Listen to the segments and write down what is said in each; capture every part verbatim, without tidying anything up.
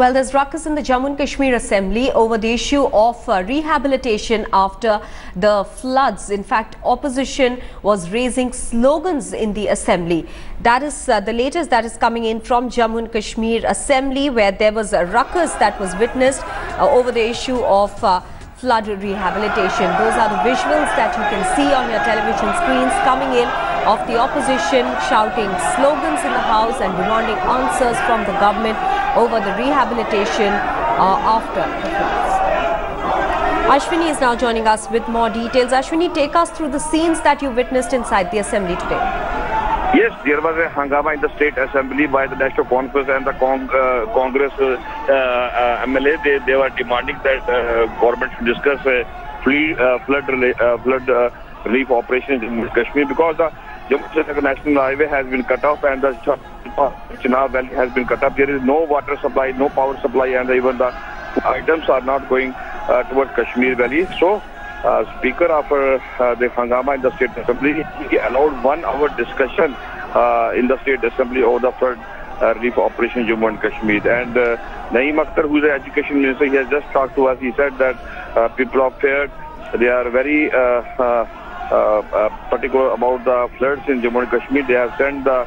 Well, there's ruckus in the Jammu and Kashmir Assembly over the issue of uh, rehabilitation after the floods. In fact, opposition was raising slogans in the Assembly. That is uh, the latest that is coming in from Jammu and Kashmir Assembly, where there was a ruckus that was witnessed uh, over the issue of uh, flood rehabilitation. Those are the visuals that you can see on your television screens coming in of the opposition shouting slogans in the house and demanding answers from the government over the rehabilitation uh, after the floods. Ashwini is now joining us with more details. Ashwini, take us through the scenes that you witnessed inside the Assembly today. Yes, there was a hangama in the State Assembly by the National Conference and the Cong uh, Congress uh, uh, M L A. They, they were demanding that uh, government should discuss uh, free, uh, flood, uh, flood uh, relief operations in Kashmir, because the Jammu National Highway has been cut off and the Chenab Valley has been cut up. There is no water supply, no power supply, and even the items are not going uh, towards Kashmir Valley. So, Uh, speaker of uh, the hangama in the State Assembly, he allowed one hour discussion uh, in the State Assembly over the flood uh, relief operation Jammu and Kashmir. And uh, Naeem Akhtar, who is the Education Minister, he has just talked to us. He said that uh, people are feared. They are very uh, uh, uh, particular about the floods in Jammu and Kashmir. They have sent the,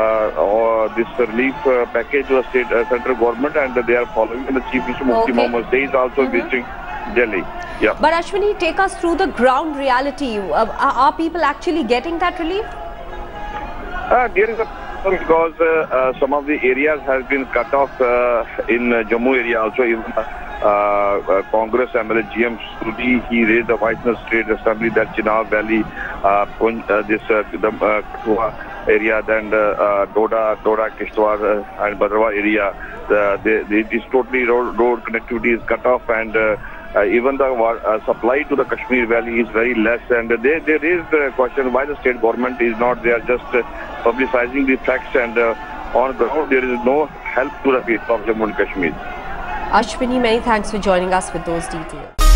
uh, uh, this relief uh, package to the state uh, central government, and uh, they are following. And the Chief Minister Mufti Mohammad is also mm-hmm. visiting Delhi. Yeah. But Ashwini, take us through the ground reality. Uh, are people actually getting that relief? Uh, there is a problem because uh, uh, some of the areas have been cut off uh, in uh, Jammu area also. Even uh, uh, Congress M L A G M Sudhi, he raised the Vice State Assembly that Chenab Valley, uh, uh, this uh, the uh, area, then uh, Doda, Doda-Kishtwar uh, and Badarwah area, uh, they, they, this totally road, road connectivity is cut off, and Uh, Uh, even the uh, supply to the Kashmir Valley is very less, and they, there is the question why the state government is not. They are just uh, publicizing the facts, and uh, on ground there is no help to the people of Jammu and Kashmir. Ashwini, many thanks for joining us with those details.